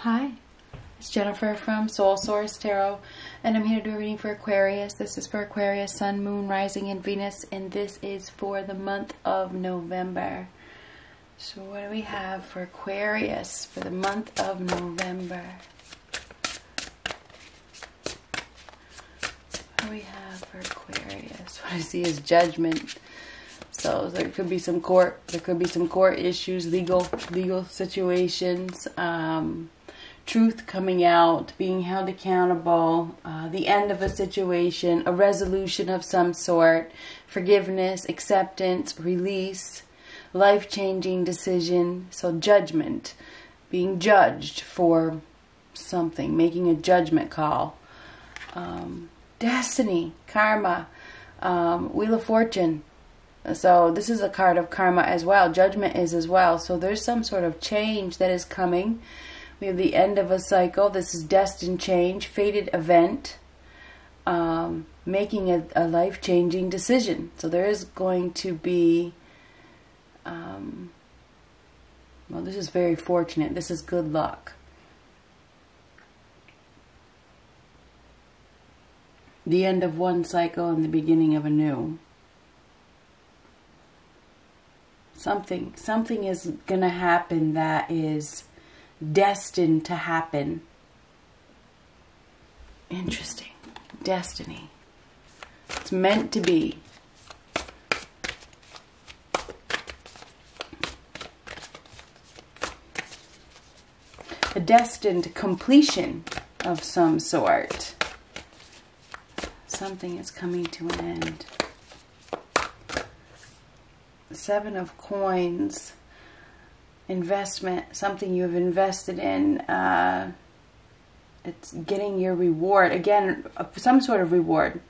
Hi, it's Jennifer from Soul Source Tarot, and I'm here to do a reading for Aquarius. This is for Aquarius, Sun, Moon, Rising, and Venus, and this is for the month of November. So what do we have for Aquarius for the month of November? What do we have for Aquarius? What I see is judgment. So there could be some court, issues, legal situations, truth coming out, being held accountable, the end of a situation, a resolution of some sort, forgiveness, acceptance, release, life-changing decision. So judgment, being judged for something, making a judgment call, destiny, karma, Wheel of Fortune. So this is a card of karma as well. Judgment is as well. So there's some sort of change that is coming. We have the end of a cycle. This is destined change, fated event, making a life-changing decision. So there is going to be, well, this is very fortunate. This is good luck. The end of one cycle and the beginning of a new. Something is going to happen that is destined to happen. Interesting. Destiny. It's meant to be. A destined completion of some sort. Something is coming to an end. Seven of Coins, investment, something you've invested in, it's getting your reward, again, some sort of reward.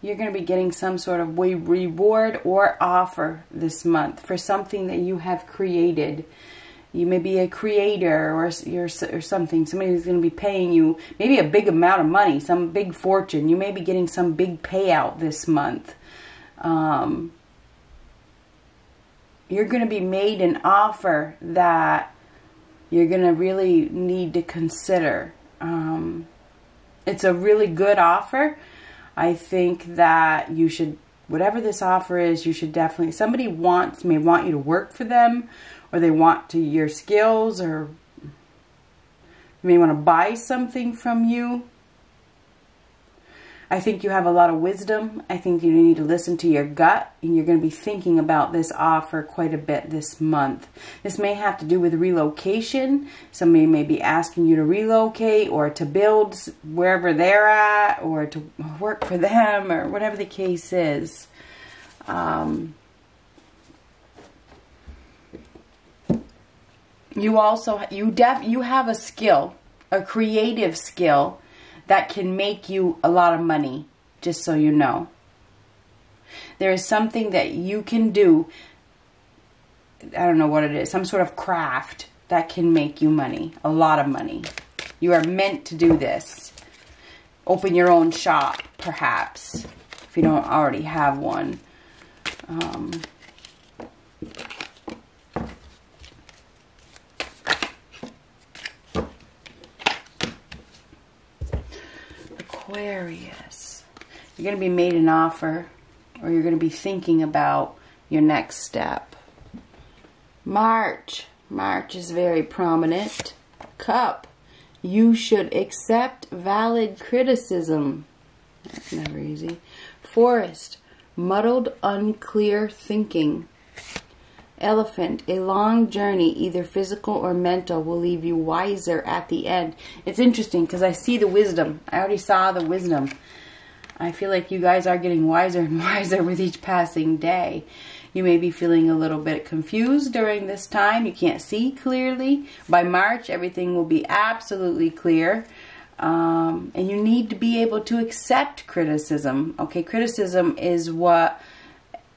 You're going to be getting some sort of reward or offer this month for something that you have created. You may be a creator or something. Somebody's going to be paying you maybe a big amount of money, some big fortune. You may be getting some big payout this month. You're going to be made an offer that you're going to really need to consider. It's a really good offer. I think that you should, whatever this offer is, you should definitely, somebody may want you to work for them, or they want your skills, or they may want to buy something from you. I think you have a lot of wisdom. I think you need to listen to your gut, and you're going to be thinking about this offer quite a bit this month. This may have to do with relocation. Somebody may be asking you to relocate or to build wherever they're at or to work for them or whatever the case is. You also, you have a skill, a creative skill, that can make you a lot of money, just so you know. There is something that you can do, I don't know what it is, some sort of craft that can make you money, a lot of money. You are meant to do this. Open your own shop, perhaps, if you don't already have one. Aquarius, you're going to be made an offer, or you're going to be thinking about your next step. March is very prominent. Cup, you should accept valid criticism. That's never easy. Forest, muddled, unclear thinking. Elephant, a long journey, either physical or mental, will leave you wiser at the end. It's interesting because I see the wisdom. I already saw the wisdom. I feel like you guys are getting wiser and wiser with each passing day. You may be feeling a little bit confused during this time. You can't see clearly. By March, everything will be absolutely clear. And you need to be able to accept criticism. Okay, criticism is what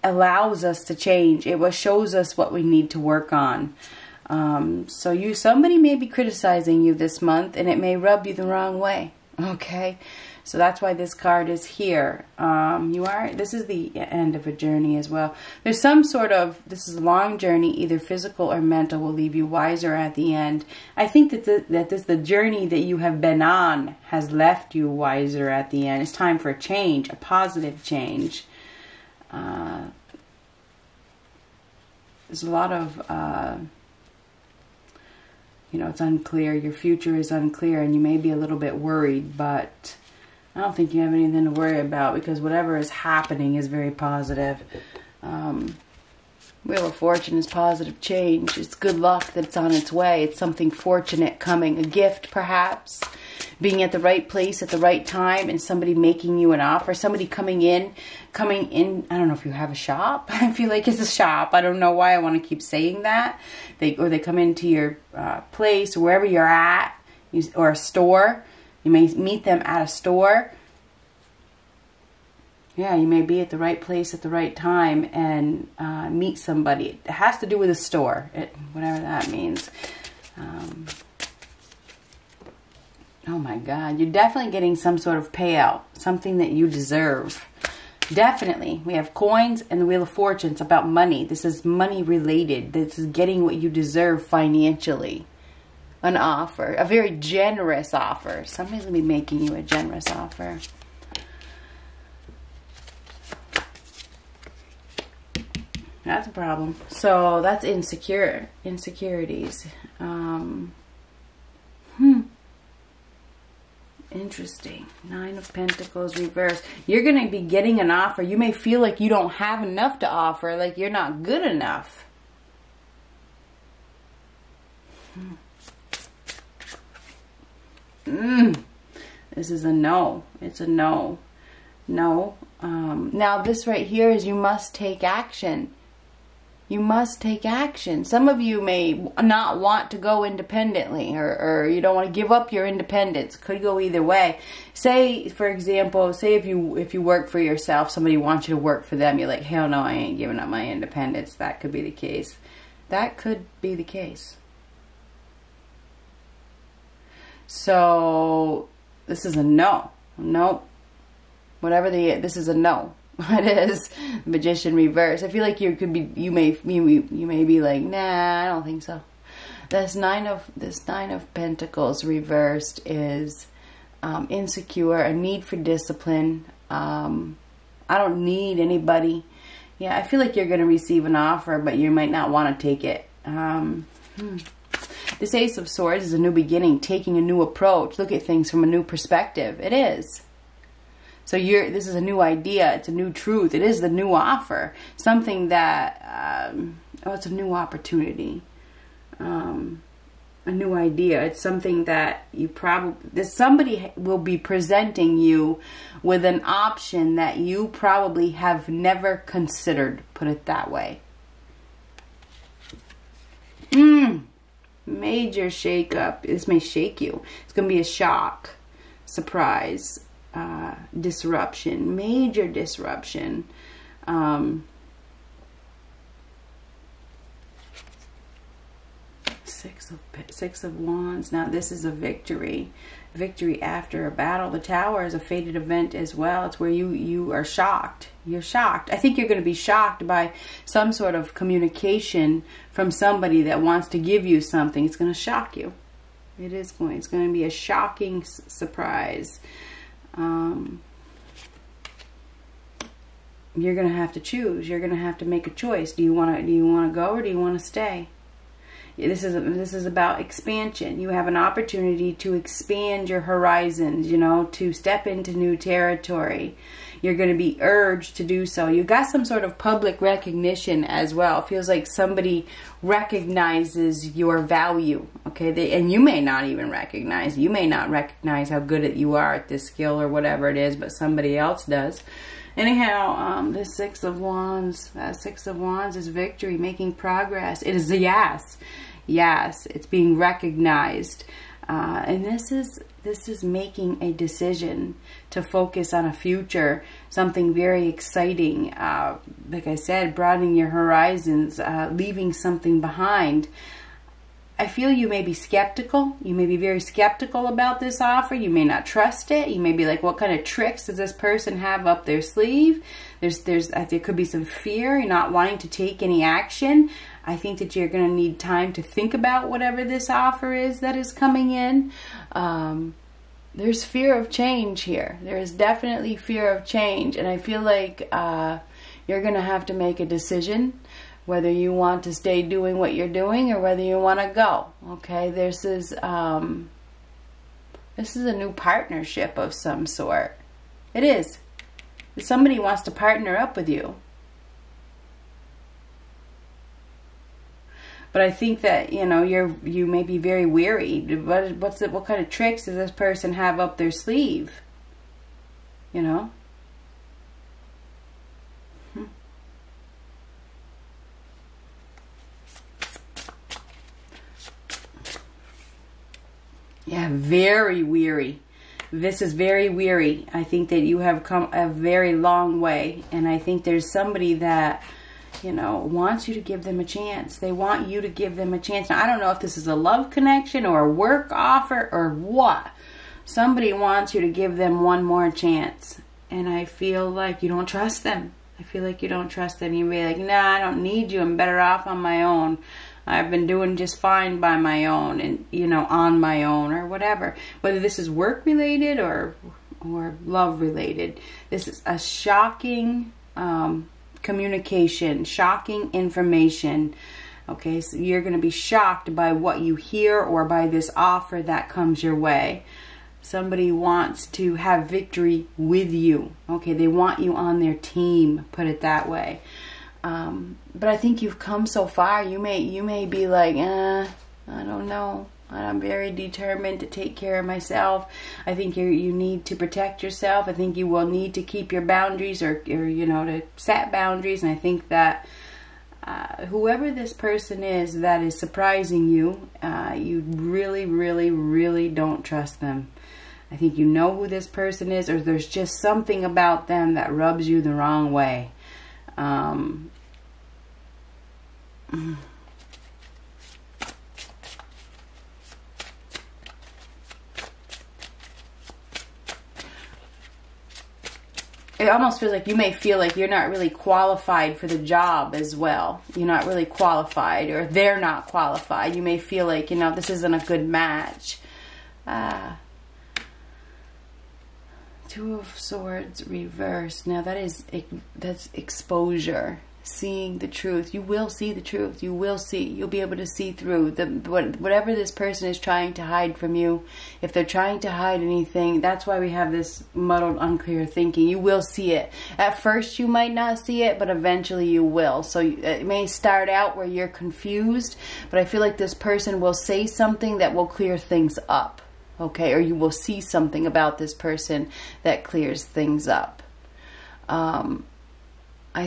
allows us to change. It shows us what we need to work on. So somebody may be criticizing you this month, and it may rub you the wrong way. Okay, So that's why this card is here. This is the end of a journey as well. There's some sort of, this is a long journey, either physical or mental, will leave you wiser at the end. I think that the journey that you have been on has left you wiser at the end. It's time for a change, a positive change. There's a lot of, you know, it's unclear. Your future is unclear and you may be a little bit worried, but I don't think you have anything to worry about because whatever is happening is very positive. Wheel of Fortune is positive change. It's good luck that's on its way. It's something fortunate coming, a gift perhaps, being at the right place at the right time and somebody making you an offer, somebody coming in. I don't know if you have a shop. I feel like it's a shop. I don't know why I want to keep saying that. They come into your place, wherever you're at, or a store. You may meet them at a store. Yeah, you may be at the right place at the right time and meet somebody. It has to do with a store, whatever that means. Oh my God, you're definitely getting some sort of payout, something that you deserve. Definitely. We have coins and the Wheel of Fortune. It's about money. This is money related. This is getting what you deserve financially. An offer, a very generous offer. Somebody's going to be making you a generous offer. That's a problem. So that's insecurities. Interesting. Nine of Pentacles reversed. You're going to be getting an offer. You may feel like you don't have enough to offer, like you're not good enough. This is a no. It's a no. No. Now this right here is you must take action. You must take action. Some of you may not want to go independently or you don't want to give up your independence. Could go either way. Say, for example, say if you work for yourself, somebody wants you to work for them. You're like, hell no, I ain't giving up my independence. That could be the case. That could be the case. So this is a no. No. Whatever this is a no. It is Magician reverse. I feel like you may be like, nah, I don't think so. This nine of Pentacles reversed is insecure, a need for discipline. I don't need anybody. Yeah, I feel like you're going to receive an offer, but you might not want to take it. This Ace of Swords is a new beginning, taking a new approach. Look at things from a new perspective. It is. So this is a new idea. It's a new truth. It is the new offer. Something that, it's a new opportunity. A new idea. It's something that you probably, somebody will be presenting you with an option that you probably have never considered. Put it that way. Major shakeup. This may shake you. It's going to be a shock, surprise, disruption, major disruption. Six of Wands. Now this is a victory. Victory after a battle. The Tower is a fated event as well. It's where you are shocked. You're shocked. I think you're going to be shocked by some sort of communication from somebody that wants to give you something. It's going to shock you. It's going to be a shocking surprise. You're going to have to choose. You're going to have to make a choice. Do you want to go or do you want to stay? This is about expansion. You have an opportunity to expand your horizons, you know, to step into new territory. You're going to be urged to do so. You got some sort of public recognition as well. It feels like somebody recognizes your value, okay? And you may not even recognize. You may not recognize how good you are at this skill or whatever it is, but somebody else does. Anyhow, this Six of Wands is victory, making progress. It is a yes. Yes, it's being recognized. And this is making a decision to focus on a future, something very exciting. Like I said, broadening your horizons, leaving something behind. I feel you may be skeptical. You may be very skeptical about this offer. You may not trust it. You may be like, what kind of tricks does this person have up their sleeve? There could be some fear. You're not wanting to take any action. I think that you're going to need time to think about whatever this offer is that is coming in. There's fear of change here. There is definitely fear of change. And I feel like you're going to have to make a decision whether you want to stay doing what you're doing or whether you want to go. Okay, this is a new partnership of some sort. It is. Somebody wants to partner up with you. But I think that, you know, you may be very weary. What kind of tricks does this person have up their sleeve? You know? Yeah, very weary. This is very weary. I think that you have come a very long way. And I think there's somebody that, you know, wants you to give them a chance. They want you to give them a chance. Now, I don't know if this is a love connection or a work offer or what. Somebody wants you to give them one more chance. And I feel like you don't trust them. I feel like you don't trust them. You'd be like, nah, I don't need you. I'm better off on my own. I've been doing just fine by my own and, you know, on my own or whatever. Whether this is work related or love related, this is a shocking communication, shocking information. Okay, so you're going to be shocked by what you hear or by this offer that comes your way. Somebody wants to have victory with you. Okay, they want you on their team, put it that way. But I think you've come so far. You may be like, I don't know. I'm very determined to take care of myself. I think you need to protect yourself. I think you will need to keep your boundaries or you know, to set boundaries. And I think that whoever this person is that is surprising you, you really, really, really don't trust them. I think you know who this person is, or there's just something about them that rubs you the wrong way. It almost feels like you may feel like you're not really qualified for the job as well. You're not really qualified, or they're not qualified. You may feel like, you know, this isn't a good match. Two of Swords reversed. Now that's exposure, seeing the truth. You will see the truth. You will see. You'll be able to see through whatever this person is trying to hide from you. If they're trying to hide anything, that's why we have this muddled, unclear thinking. You will see it. At first, you might not see it, but eventually you will. So it may start out where you're confused, but I feel like this person will say something that will clear things up. Okay, or you will see something about this person that clears things up. I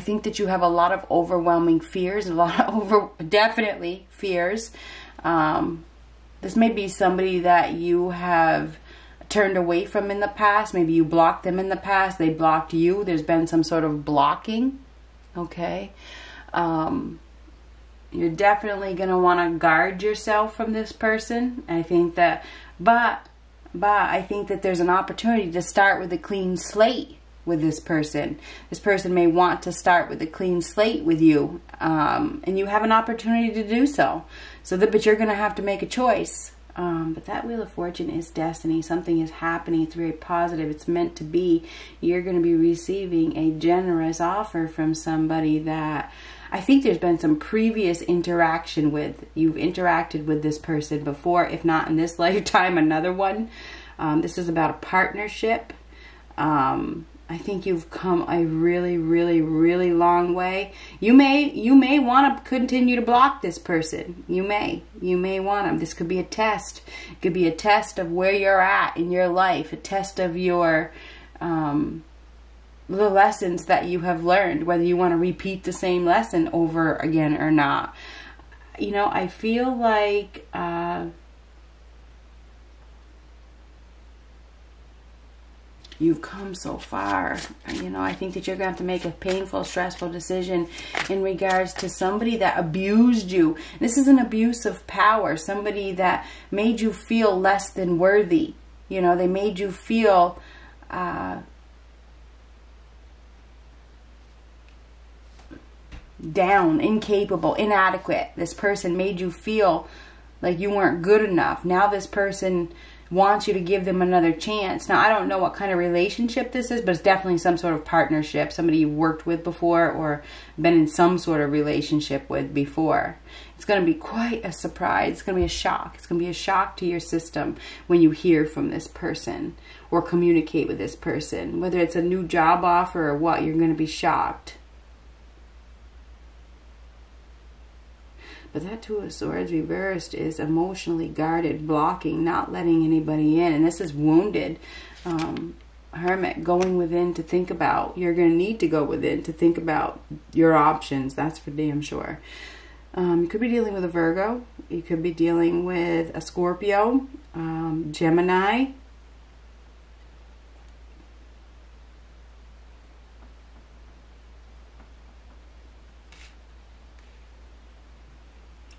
think that you have a lot of overwhelming fears, a lot of definitely fears. This may be somebody that you have turned away from in the past. Maybe you blocked them in the past. They blocked you. There's been some sort of blocking. Okay. You're definitely going to want to guard yourself from this person. I think that... But I think that there's an opportunity to start with a clean slate with this person. This person may want to start with a clean slate with you. And you have an opportunity to do so. But you're going to have to make a choice. But that Wheel of Fortune is destiny. Something is happening. It's very positive. It's meant to be. You're going to be receiving a generous offer from somebody that... I think there's been some previous interaction with. You've interacted with this person before, if not in this lifetime, another one. This is about a partnership. I think you've come a really, really, really long way. You may want to continue to block this person. You may want them. This could be a test. It could be a test of where you're at in your life, a test of your... the lessons that you have learned, whether you want to repeat the same lesson over again or not. You know, I feel like You've come so far. You know, I think that you're going to have to make a painful, stressful decision in regards to somebody that abused you. This is an abuse of power. Somebody that made you feel less than worthy. You know, they made you feel... down, incapable, inadequate. This person made you feel like you weren't good enough. Now this person wants you to give them another chance. Now I don't know what kind of relationship this is, but it's definitely some sort of partnership, somebody you've worked with before or been in some sort of relationship with before. It's going to be quite a surprise. It's going to be a shock. It's going to be a shock to your system when you hear from this person or communicate with this person, whether it's a new job offer or what. You're going to be shocked. But that Two of Swords reversed is emotionally guarded, blocking, not letting anybody in. And this is wounded hermit going within to think about. You're going to need to go within to think about your options. That's for damn sure. You could be dealing with a Virgo. You could be dealing with a Scorpio, Gemini.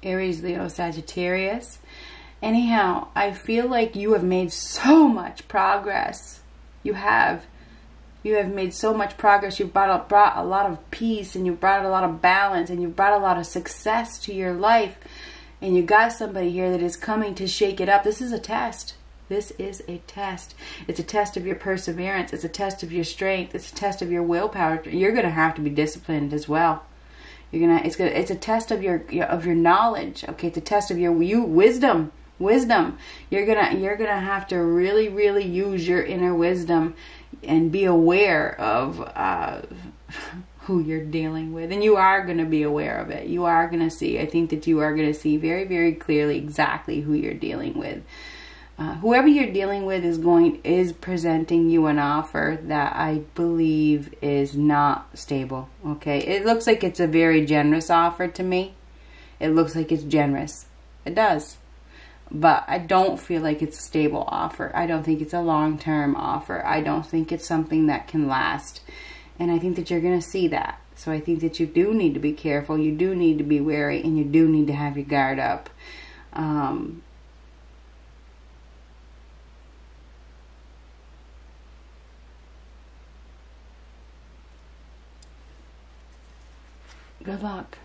Aries, Leo, Sagittarius. Anyhow, I feel like you have made so much progress. You have. You have made so much progress. You've brought a lot of peace, and you've brought a lot of balance, and you've brought a lot of success to your life. And you got somebody here that is coming to shake it up. This is a test. This is a test. It's a test of your perseverance. It's a test of your strength. It's a test of your willpower. You're going to have to be disciplined as well. You're gonna. It's gonna. It's a test of your knowledge. Okay, it's a test of your wisdom. Wisdom. You're gonna have to really use your inner wisdom and be aware of who you're dealing with. And you are gonna be aware of it. You are gonna see. I think that you are gonna see very clearly exactly who you're dealing with. Whoever you're dealing with is presenting you an offer that I believe is not stable. Okay, it looks like it's a very generous offer to me. It looks like it's generous. It does, but I don't feel like it's a stable offer. I don't think it's a long-term offer. I don't think it's something that can last, and I think that you're going to see that. So I think that you do need to be careful. You do need to be wary, and you do need to have your guard up. Good luck.